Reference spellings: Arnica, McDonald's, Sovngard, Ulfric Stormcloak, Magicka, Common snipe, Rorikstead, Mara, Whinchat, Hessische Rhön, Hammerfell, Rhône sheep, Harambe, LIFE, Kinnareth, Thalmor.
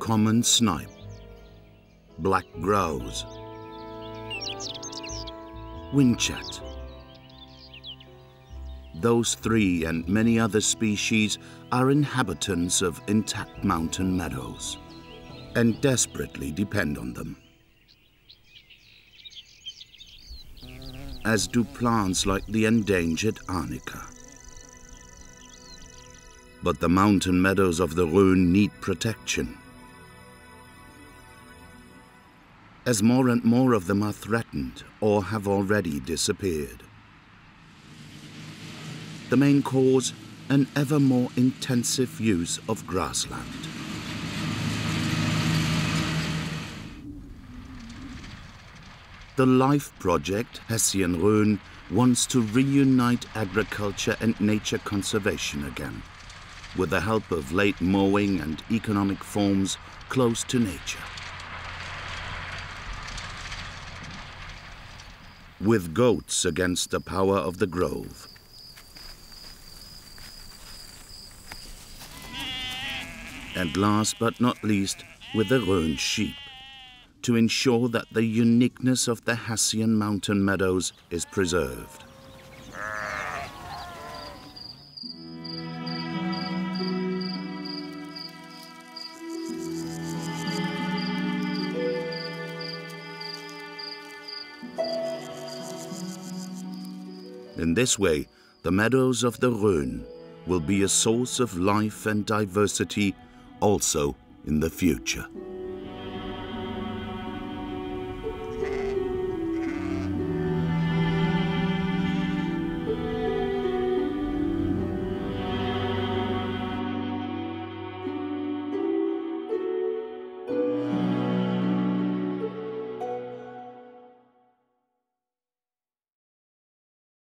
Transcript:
common snipe, black grouse, whinchat. Those three and many other species are inhabitants of intact mountain meadows and desperately depend on them, as do plants like the endangered arnica. But the mountain meadows of the Rhône need protection, as more and more of them are threatened or have already disappeared. The main cause, an ever more intensive use of grassland. The LIFE project, Hessian Rhône, wants to reunite agriculture and nature conservation again, with the help of late mowing and economic forms close to nature. With goats against the power of the grove, and last but not least, with the Rhône sheep, to ensure that the uniqueness of the Hessian mountain meadows is preserved. In this way, the meadows of the Rhône will be a source of life and diversity also in the future.